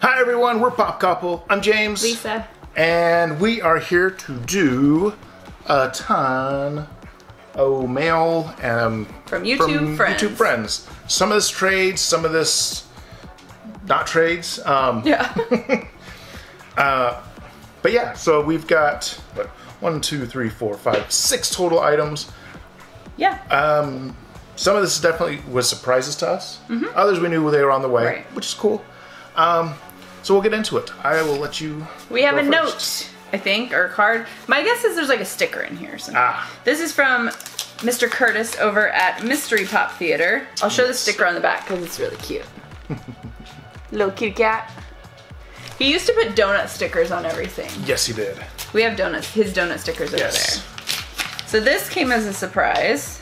Hi everyone, we're Pop Couple. I'm James. Lisa. And we are here to do a ton of mail from YouTube friends. Some of this trades, some of this not trades. Yeah. But yeah, so we've got what, 1, 2, 3, 4, 5, 6 total items. Yeah. Some of this definitely was surprises to us. Mm-hmm. Others we knew they were on the way, right, which is cool. So we'll get into it. I will let you. We have a note, I think, or a card. My guess is there's like a sticker in here or something. Ah. This is from Mr. Curtis over at Mystery Pop Theater. I'll show the sticker on the back because it's really cute. Little kitty cat. He used to put donut stickers on everything. Yes, he did. We have donuts. His donut stickers over there. So this came as a surprise.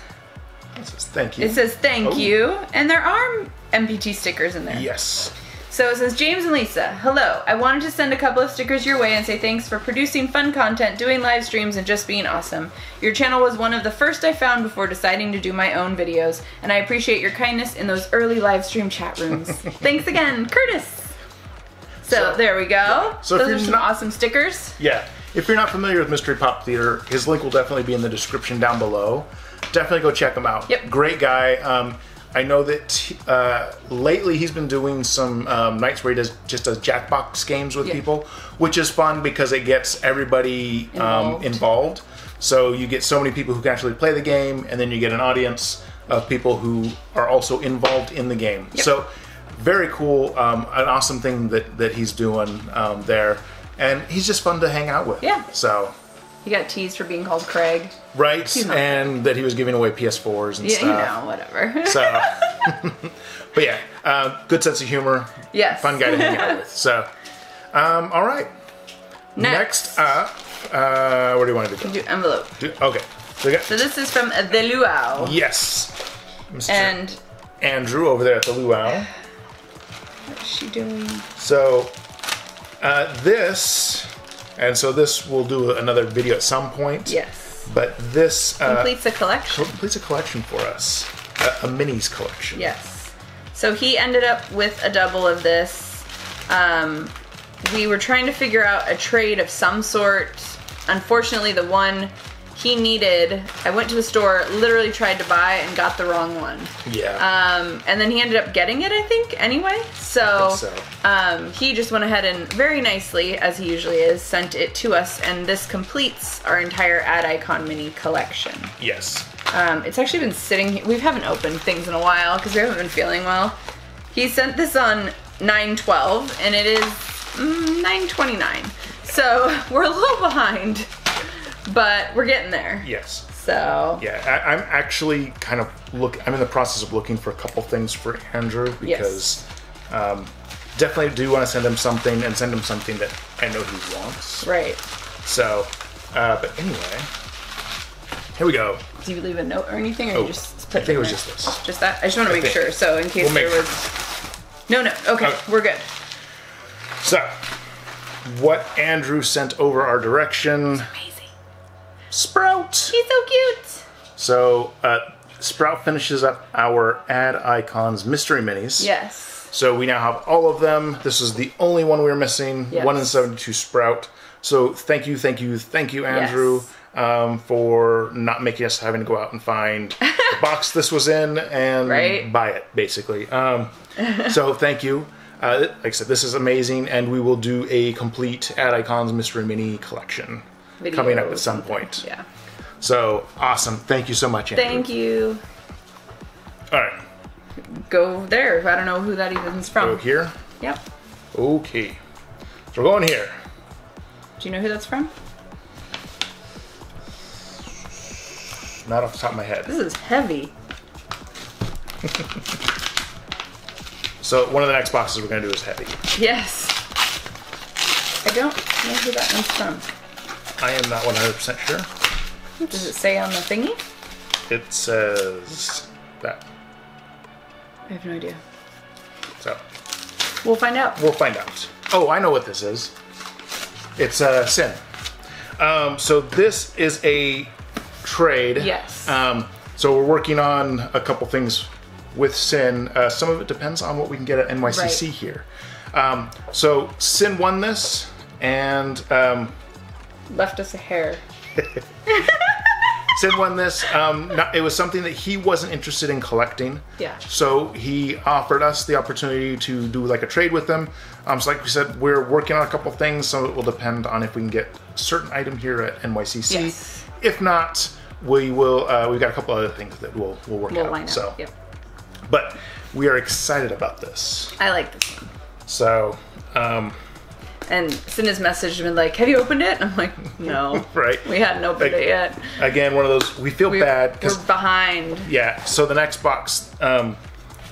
It says thank you. It says thank you, and there are MPT stickers in there. Yes. So it says, James and Lisa, hello. I wanted to send a couple of stickers your way and say thanks for producing fun content, doing live streams, and just being awesome. Your channel was one of the first I found before deciding to do my own videos, and I appreciate your kindness in those early live stream chat rooms. Thanks again, Curtis. So there we go. Yeah. So those are some awesome stickers. Yeah. If you're not familiar with Mystery Pop Theater, his link will definitely be in the description down below. Definitely go check him out. Yep. Great guy. I know that lately he's been doing some nights where he just does Jackbox games with people, which is fun because it gets everybody involved. So you get so many people who can actually play the game, and then you get an audience of people who are also involved in the game. Yep. So very cool, an awesome thing that he's doing there. And he's just fun to hang out with. Yeah. So. He got teased for being called Craig. Right, and that he was giving away PS4s and stuff. Yeah, you know, whatever. So, but yeah, good sense of humor. Yes. Fun guy to hang out with. So, all right. Next up, what do you want to do? We can do envelope. Okay. So this is from the Luau. Yes. Mr. And Andrew over there at the Luau. What's she doing? So, this... And so this, we'll do another video at some point. Yes. But this... completes a collection. Completes a collection for us. A minis collection. Yes. So he ended up with a double of this. We were trying to figure out a trade of some sort. Unfortunately, the one he needed, I went to the store, literally tried to buy, and got the wrong one. Yeah. And then he ended up getting it, I think, anyway. So, he just went ahead and very nicely, as he usually is, sent it to us, and this completes our entire Ad Icon mini collection. Yes. It's actually been sitting here. We haven't opened things in a while because we haven't been feeling well. He sent this on 9/12, and it is 9/29. So we're a little behind. But we're getting there. Yes. So. Yeah, I'm actually kind of I'm in the process of looking for a couple things for Andrew because definitely do want to send him something and send him something that I know he wants. Right. So, but anyway, here we go. Do you leave a note or anything, or you just put it in? I think it was just this. Just that. I just want to make sure. So in case there was. No. Okay, we're good. So, what Andrew sent over our direction. Sprout! He's so cute! So, Sprout finishes up our Ad Icons mystery minis. Yes. So we now have all of them. This is the only one we were missing. Yes. 1 in 72 Sprout. So thank you, Andrew, for not making us having to go out and find the box this was in and buy it, basically. So thank you. Like I said, this is amazing, and we will do a complete Ad Icons mystery mini collection. Coming up at some point. Yeah. So awesome. Thank you so much, Andrew. Thank you. All right. Go there. I don't know who that even is from. Go here? Yep. Okay. So we're going here. Do you know who that's from? Not off the top of my head. This is heavy. So one of the next boxes we're going to do is heavy. Yes. I don't know who that one's from. I am not 100% sure. Does it say on the thingy? It says that. I have no idea. So. We'll find out. We'll find out. Oh, I know what this is. It's Sin. So this is a trade. Yes. So we're working on a couple things with Sin. Some of it depends on what we can get at NYCC right. here. So Sin won this and left us a hair. Sin won this. It was something that he wasn't interested in collecting. Yeah. So he offered us the opportunity to do like a trade with them. So like we said, we're working on a couple things. Some of it will depend on if we can get a certain item here at NYCC. Yes. If not, we will. We've got a couple other things that we'll work out. Line up. So. Yep. But we are excited about this. I like this one. So. And Sin has messaged me like, have you opened it? And I'm like, no. Right. We hadn't opened it yet. Again, one of those, we feel bad. We're behind. Yeah. So the next box,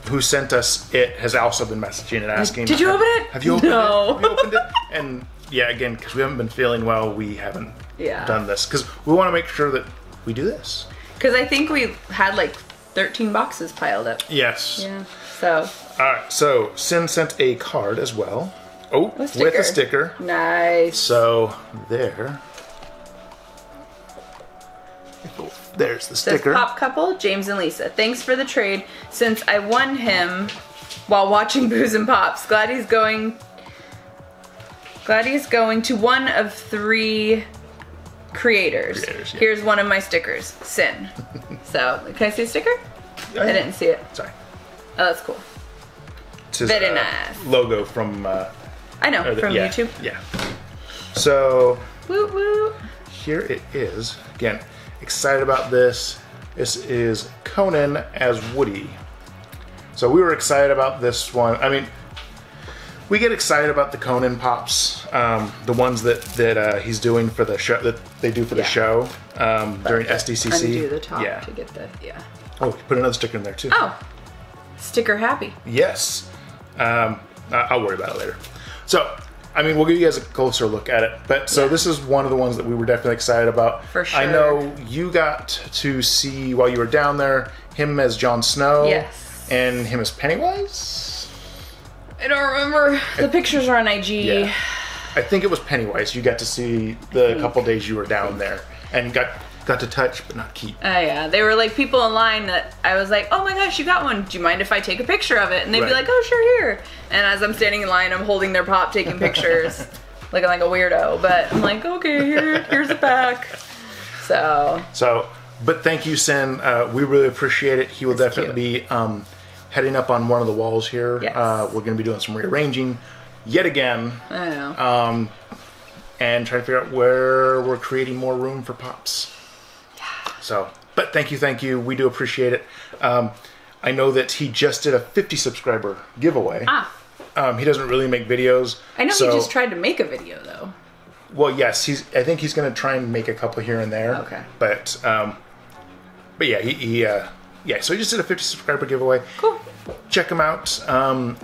who sent us it has also been messaging and asking. Did you open it? Have you opened it? Have you opened it? And yeah, again, because we haven't been feeling well, we haven't done this. Because we want to make sure that we do this. Because I think we had like 13 boxes piled up. Yes. Yeah. So. All right. So Sin sent a card as well. Oh, a with a sticker. Nice. So there. There's the sticker. Says, Pop Couple, James and Lisa. Thanks for the trade. Since I won him while watching Booze and Pops, glad he's going to one of three creators. Yeah. Here's one of my stickers, Sin. So can I see the sticker? Yeah, I didn't see it. Sorry. Oh, that's cool. It's his, very nice logo from. I know, from YouTube. Yeah. So, woo woo. Here it is. Again, excited about this. This is Conan as Woody. So we were excited about this one. I mean, we get excited about the Conan Pops, the ones that he's doing for the show, that they do for the show during SDCC. Undo the top to get the, Oh, put another sticker in there too. Oh, sticker happy. Yes. I'll worry about it later. So, I mean, we'll give you guys a closer look at it. But so this is one of the ones that we were definitely excited about. For sure. I know you got to see, while you were down there, him as Jon Snow. Yes. And him as Pennywise? I don't remember. The pictures are on IG. Yeah. I think it was Pennywise. You got to see the couple days you were down there. And got to touch, but not keep. Oh, yeah. They were like people in line that I was like, oh my gosh, you got one. Do you mind if I take a picture of it? And they'd be like, oh, sure, here. And as I'm standing in line, I'm holding their pop, taking pictures, looking like a weirdo. But I'm like, okay, here's a pack. So, but thank you, Sin. We really appreciate it. He will definitely be heading up on one of the walls here. Yes. We're going to be doing some rearranging yet again. I know. And trying to figure out where we're creating more room for pops. So, but thank you. We do appreciate it. I know that he just did a 50 subscriber giveaway. He doesn't really make videos. I know he just tried to make a video though. Well, yes, I think he's going to try and make a couple here and there. Okay. But yeah, so he just did a 50 subscriber giveaway. Cool. Check him out.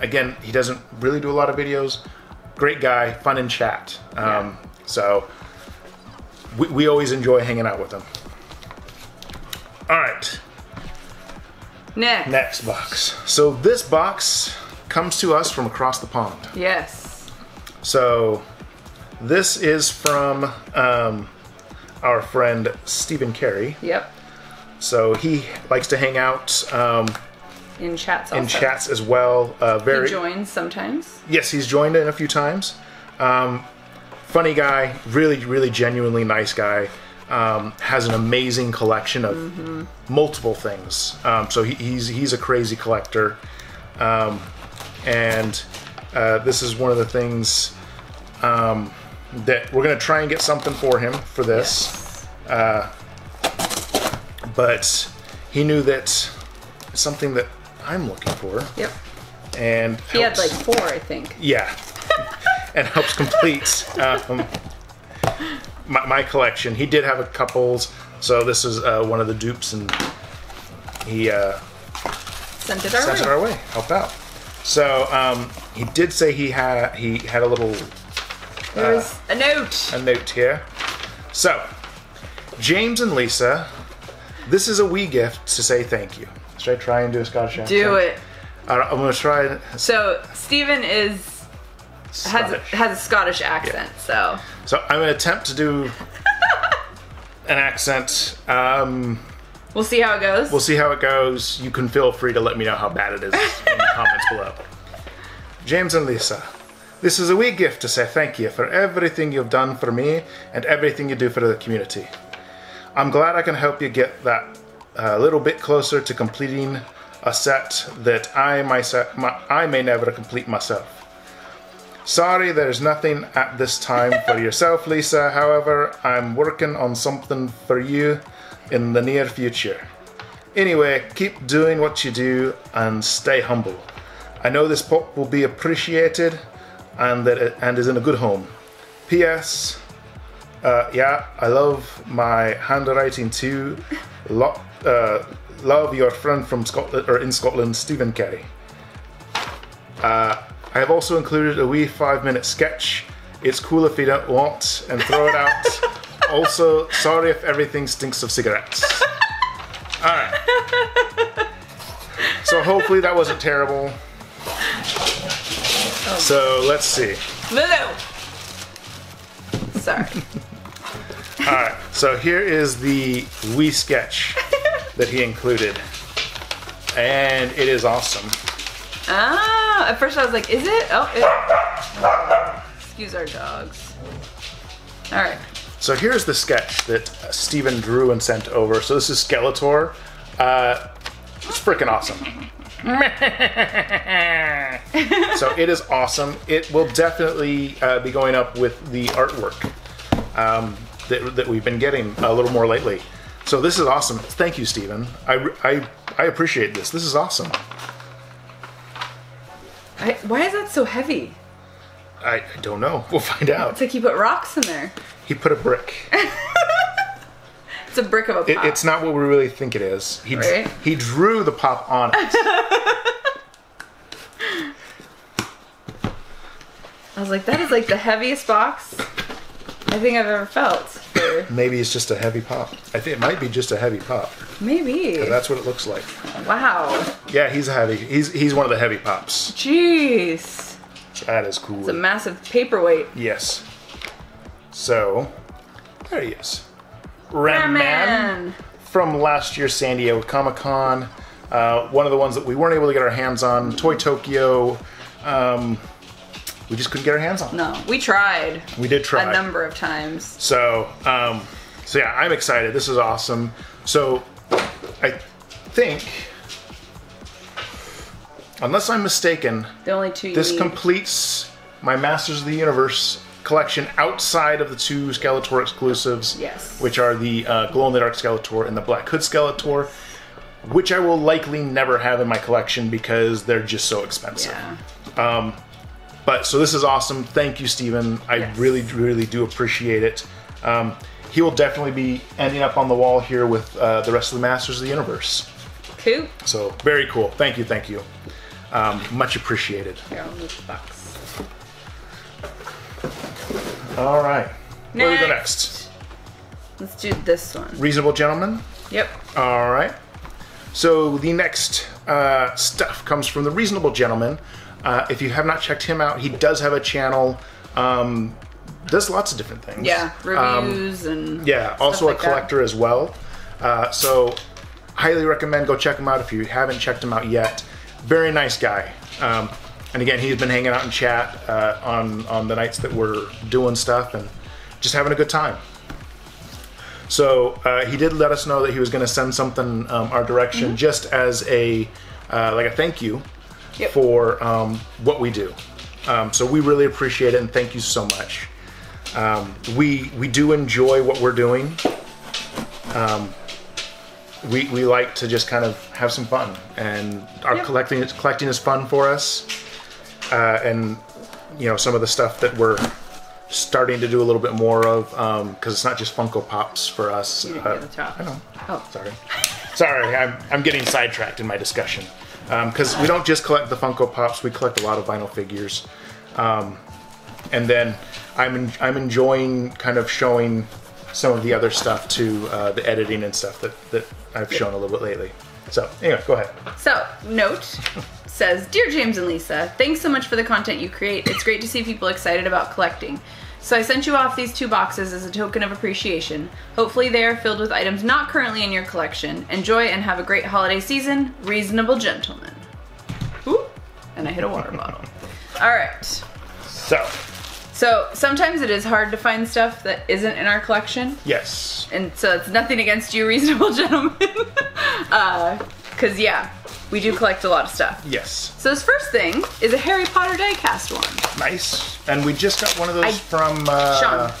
Again, he doesn't really do a lot of videos. Great guy, fun in chat. So we always enjoy hanging out with him. All right. Next box. So this box comes to us from across the pond. Yes. So this is from our friend Steven Carey. Yep. So he likes to hang out in chats. Also. In chats as well. He joins sometimes. Yes, he's joined in a few times. Funny guy. Really, really, genuinely nice guy. Has an amazing collection of multiple things. So he's a crazy collector. And this is one of the things that we're going to try and get something for him for this. Yes. But he knew that it's something that I'm looking for. Yep. And he had like four, I think. Yeah. And helps complete... My collection. He did have a couples, so this is one of the dupes, and he sent it our way. Help out. So he did say he had a little. There's a note. A note here. So James and Lisa, this is a wee gift to say thank you. Should I try and do a Scottish accent? Do it. I'm gonna try it. So Steven is. Has a Scottish accent, so I'm gonna attempt to do an accent. We'll see how it goes. We'll see how it goes. You can feel free to let me know how bad it is in the comments below. James and Lisa, this is a wee gift to say thank you for everything you've done for me and everything you do for the community. I'm glad I can help you get that little bit closer to completing a set that I may never complete myself. Sorry, there's nothing at this time for yourself, Lisa. However, I'm working on something for you in the near future. Anyway, keep doing what you do and stay humble. I know this pop will be appreciated and that it is in a good home. P.S. Yeah, I love my handwriting too. Love your friend from Scotland, or in Scotland, Steven Carey. I have also included a wee 5-minute sketch. It's cool if you don't want, and throw it out. Also, sorry if everything stinks of cigarettes. Alright. So hopefully that wasn't terrible. Oh. So let's see. No. Sorry. Alright, so here is the wee sketch that he included. And it is awesome. Ah, at first I was like, is it? Oh, excuse our dogs. All right. So here's the sketch that Steven drew and sent over. So this is Skeletor. It's freaking awesome. So it is awesome. It will definitely be going up with the artwork that we've been getting a little more lately. So this is awesome. Thank you, Steven. I appreciate this. This is awesome. Why is that so heavy? I don't know. We'll find out. It's like he put rocks in there. He put a brick. It's a brick of a pop. It's not what we really think it is. He drew the pop on it. I was like, that is like the heaviest box I think I've ever felt. Maybe it's just a heavy pop. I think it might be just a heavy pop. Maybe. That's what it looks like. Wow. Yeah, he's heavy. He's one of the heavy pops. Jeez. That is cool. It's a massive paperweight. Yes. So, there he is. Ram Man. From last year's San Diego Comic-Con. One of the ones that we weren't able to get our hands on. Toy Tokyo. We just couldn't get our hands on. No, we tried. We did try. A number of times. So, so yeah, I'm excited. This is awesome. So, I think, unless I'm mistaken, the only two you need. Completes my Masters of the Universe collection outside of the two Skeletor exclusives. Yes. Which are the glow-in-the-dark Skeletor and the Black Hood Skeletor, which I will likely never have in my collection because they're just so expensive. Yeah. But, so this is awesome. Thank you, Steven. Yes. I really, really do appreciate it. He will definitely be ending up on the wall here with the rest of the Masters of the Universe. Cool. So, very cool. Thank you, thank you. Much appreciated. Here, I'll move the box. All right. Next. Where do we go next? Let's do this one. Reasonable Gentleman? Yep. All right. So, the next stuff comes from the Reasonable Gentleman. If you have not checked him out, he does have a channel, does lots of different things. Yeah, reviews and yeah, also like a collector as well. So highly recommend go check him out if you haven't checked him out yet. Very nice guy. And again, he's been hanging out in chat on the nights that we're doing stuff and just having a good time. So he did let us know that he was going to send something our direction just as a, like a thank you. Yep. For what we do. So we really appreciate it and thank you so much. We do enjoy what we're doing. We like to just kind of have some fun and our collecting is fun for us. And you know, some of the stuff that we're starting to do a little bit more of, because it's not just Funko Pops for us. You didn't get the top. I know. Oh. Sorry. Sorry, I'm getting sidetracked in my discussion. Because we don't just collect the Funko Pops, we collect a lot of vinyl figures. And then I'm enjoying kind of showing some of the other stuff to the editing and stuff that I've shown a little bit lately. So anyway, go ahead. So, note says, Dear James and Lisa, thanks so much for the content you create. It's great to see people excited about collecting. So I sent you off these two boxes as a token of appreciation. Hopefully they are filled with items not currently in your collection. Enjoy and have a great holiday season. Reasonable Gentleman. Ooh, and I hit a water bottle. All right. So sometimes it is hard to find stuff that isn't in our collection. Yes. And so it's nothing against you, Reasonable Gentlemen. Because yeah, we do collect a lot of stuff. Yes. So this first thing is a Harry Potter die-cast one. Nice. And we just got one of those from... Sean,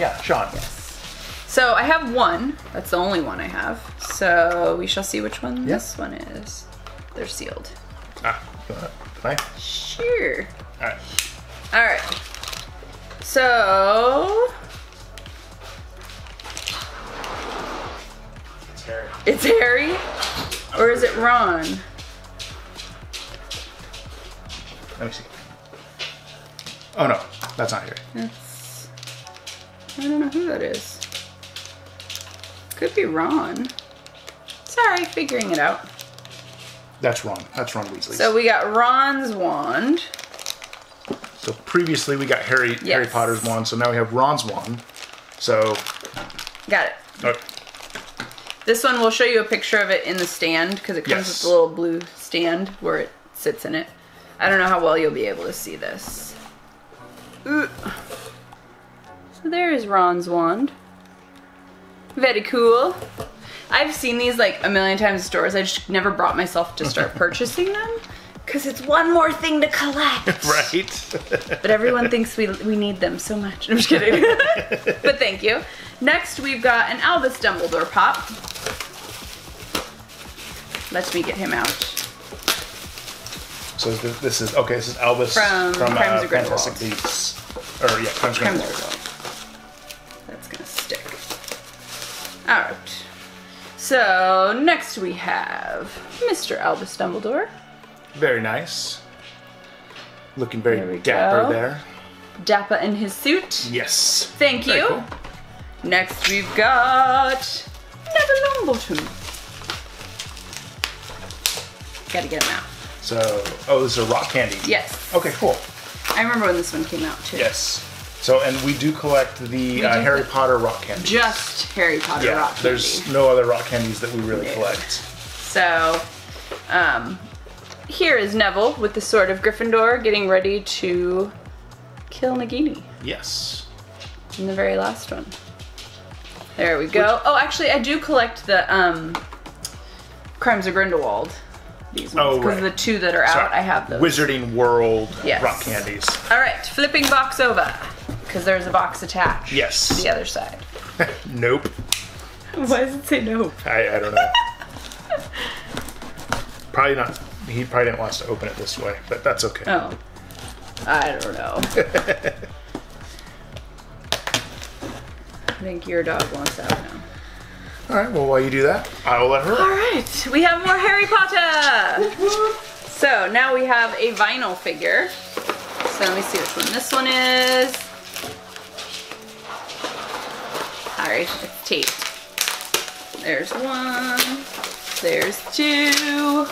yeah, Sean. Yes. So I have one. That's the only one I have. So we shall see which one this one is. They're sealed. Ah, can I? Sure. All right. All right. So... It's Harry. It's Harry? Or is it Ron? Let me see. Oh no, that's not Harry. That's... I don't know who that is. Could be Ron. Sorry, figuring it out. That's Ron. That's Ron Weasley. So we got Ron's wand. So previously we got Harry Potter's wand, so now we have Ron's wand. So... Got it. Okay. This one, we'll show you a picture of it in the stand, because it comes with a little blue stand where it sits in it. I don't know how well you'll be able to see this. Ooh. So there is Ron's wand. Very cool. I've seen these like a million times in stores. I just never brought myself to start purchasing them, because it's one more thing to collect. Right. But everyone thinks we need them so much. I'm just kidding. But thank you. Next, we've got an Albus Dumbledore pop. Let me get him out. So this is, okay, this is Albus from Crimes of Grindelwald. Fantastic Beasts. Or yeah, Crimes of Grindelwald. That's gonna stick. All right. So next we have Mr. Albus Dumbledore. Very nice. Looking very dapper there. Dapper in his suit. Yes. Thank you. Cool. Next we've got Neville Longbottom. Gotta get him out. So, oh, this is a rock candy. Yes. Okay, cool. I remember when this one came out too. Yes. So, and we do collect the Harry Potter rock candies. Just Harry Potter rock candy. There's no other rock candies that we really collect. So, here is Neville with the Sword of Gryffindor getting ready to kill Nagini. Yes. In the very last one. There we go. Oh, actually, I do collect the Crimes of Grindelwald. These ones, because the two that are out, I have those. Wizarding World rock candies. All right, flipping box over, because there's a box attached. Yes. To the other side. Nope. Why does it say nope? I don't know. Probably not. He probably didn't want us to open it this way, but that's okay. Oh, I don't know. I think your dog wants out now. All right, well, while you do that, I will let her. All right, we have more Harry Potter. So now we have a vinyl figure. So let me see which one this one is. All right, it's taped. There's one, there's two.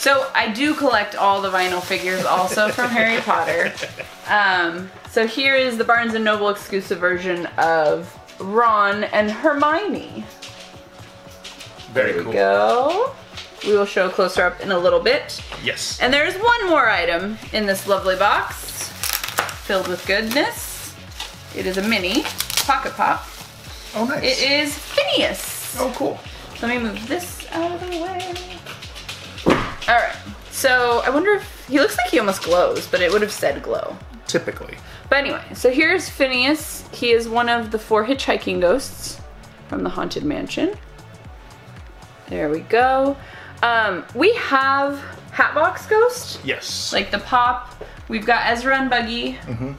So I do collect all the vinyl figures also from Harry Potter. So here is the Barnes & Noble exclusive version of Ron and Hermione. Very cool. There we go. We will show closer up in a little bit. Yes. And there's one more item in this lovely box, filled with goodness. It is a mini Pocket Pop. Oh, nice. It is Phineas. Oh, cool. Let me move this out of the way. All right. So I wonder if, he looks like he almost glows, but it would have said glow. Typically. But anyway, so here's Phineas. He is one of the 4 hitchhiking ghosts from the Haunted Mansion. There we go. We have Hatbox Ghosts. Yes. Like the pop. We've got Ezra and Buggy. Mm-hmm.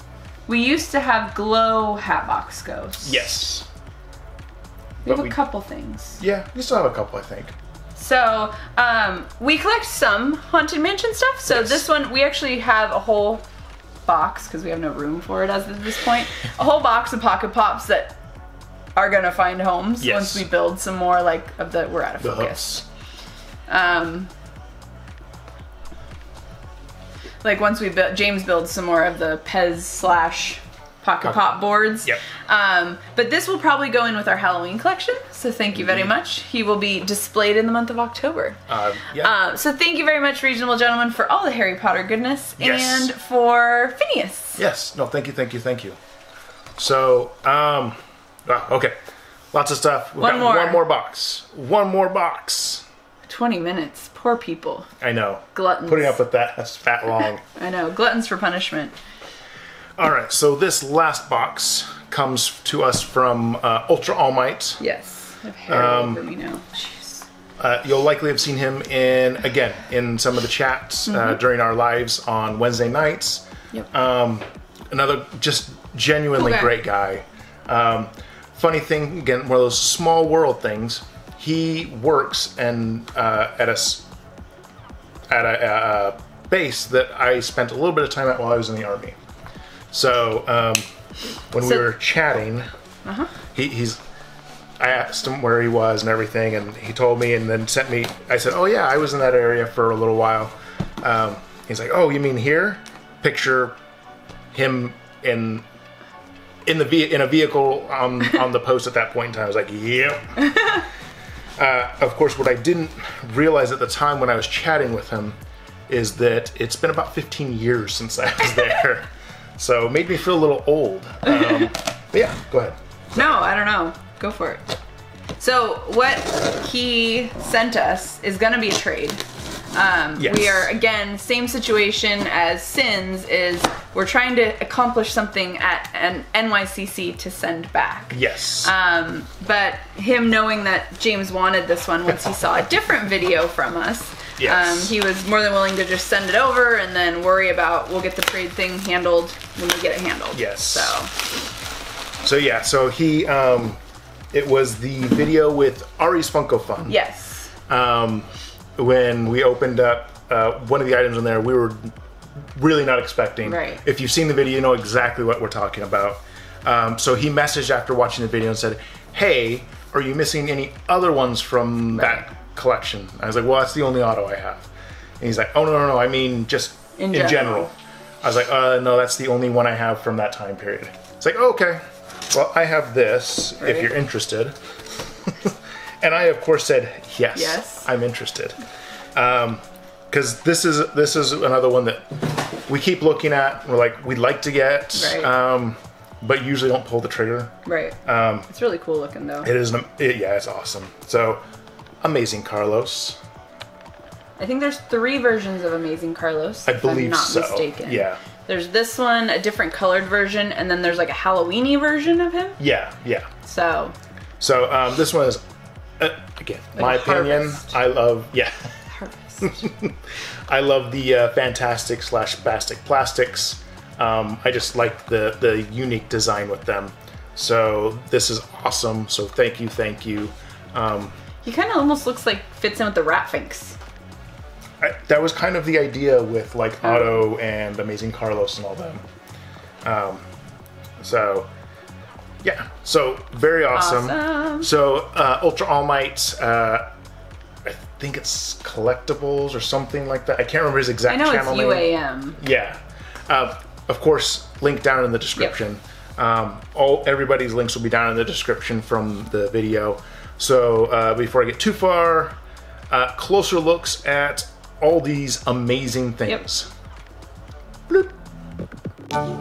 We used to have Glow Hatbox Ghosts. Yes. We have a couple things. Yeah, we still have a couple, I think. So, we collect some Haunted Mansion stuff. So this one, we actually have a whole box, because we have no room for it as of this point, a whole box of Pocket Pops that are gonna find homes once we build some more, like, of the, we're out of focus. like once we build, James builds some more of the Pez / Pocket Pop boards. Yep. But this will probably go in with our Halloween collection, so thank you very much. He will be displayed in the month of October. So thank you very much, Reasonable Gentleman, for all the Harry Potter goodness, and for Phineas. Yes. No, thank you, thank you, thank you. So, okay. Lots of stuff. We've got one more box. 20 minutes. Poor people. I know. Gluttons. Putting up with that. That's fat long. I know. Gluttons for punishment. Alright, so this last box comes to us from Ultra All Might. Yes, I've heard of him, you know. Jeez. You'll likely have seen him in, again, in some of the chats during our lives on Wednesday nights. Yep. Another just genuinely great guy. Funny thing, again, one of those small world things. He works and at a base that I spent a little bit of time at while I was in the Army. So when we were chatting, I asked him where he was and everything, and he told me, and then sent me. I said, "Oh yeah, I was in that area for a little while." He's like, "Oh, you mean here?" Picture him in a vehicle on the post at that point in time. I was like, "Yep." Of course, what I didn't realize at the time when I was chatting with him is that it's been about 15 years since I was there. So it made me feel a little old. But yeah, go ahead. No, I don't know. Go for it. So what he sent us is going to be a trade. Yes. We are, again, same situation as Sin's is we're trying to accomplish something at an NYCC to send back. Yes. But him knowing that James wanted this one once he saw a different video from us, yes. He was more than willing to just send it over and then worry about we'll get the trade thing handled when we get it handled. Yes. So yeah, so he, it was the video with Ari's Funko Fun. Yes. When we opened up one of the items in there, we were really not expecting. Right. If you've seen the video, you know exactly what we're talking about. So he messaged after watching the video and said, "Hey, are you missing any other ones from that collection?" I was like, "Well, that's the only auto I have." And he's like, "Oh, no, no, no, I mean just in general." I was like, "No, that's the only one I have from that time period." It's like, "Oh, okay, well, I have this if you're interested." And I, of course, said, yes, I'm interested. Because this is another one that we keep looking at. We're like, we'd like to get, but usually don't pull the trigger. Right. It's really cool looking, though. It is. Yeah, it's awesome. So, Amazing Carlos. I think there's 3 versions of Amazing Carlos, I believe, if I'm not mistaken. Yeah. There's this one, a different colored version, and then there's like a Halloween-y version of him. Yeah, yeah. So this one is... again, like my opinion, I love, I love the Fantastic / Bastic Plastics. I just like the unique design with them. So this is awesome. So thank you, thank you. He kind of almost looks like fits in with the Ratfinks. That was kind of the idea with like Otto and Amazing Carlos and all them. Yeah, so very awesome. So Ultra All Might, I think it's Collectibles or something like that. I can't remember his exact channel name. I know it's UAM. Yeah. Of course, link down in the description. Yep. Everybody's links will be down in the description from the video. So before I get too far, closer looks at all these amazing things. Yep. Bloop.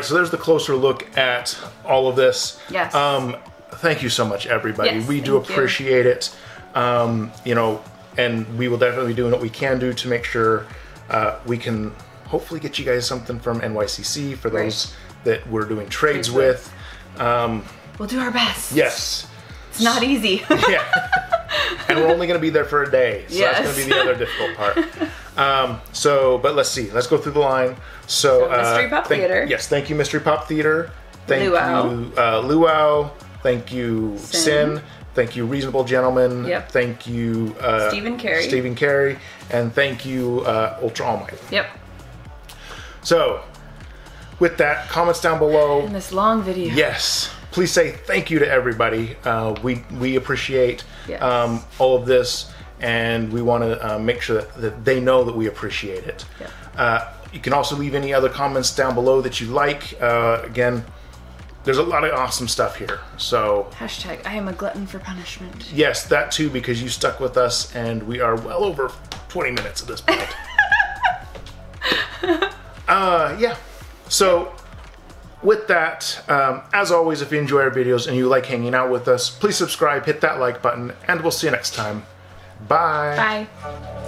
right, so there's the closer look at all of this. Yes. Thank you so much, everybody. Yes, we do appreciate it. You know, and we will definitely be doing what we can do to make sure we can hopefully get you guys something from NYCC for those that we're doing trades with. We'll do our best. Yes. It's not easy. And we're only going to be there for a day, so that's going to be the other difficult part. So, but let's see. Let's go through the line. So, Mystery Pop Theater. Yes, thank you, Mystery Pop Theater. Thank you, Luau. Thank you, Sin. Thank you, Reasonable Gentleman. Yep. Thank you, Steven Carey. And thank you, Ultra All Might. Yep. So, with that, comments down below. In this long video. Yes. Please say thank you to everybody. We appreciate all of this, and we want to make sure that they know that we appreciate it. Yep. You can also leave any other comments down below that you like. Again, there's a lot of awesome stuff here. So # I am a glutton for punishment. Yes, that too, because you stuck with us, and we are well over 20 minutes at this point. Yeah. So. With that, as always, if you enjoy our videos and you like hanging out with us, please subscribe, hit that like button, and we'll see you next time. Bye. Bye.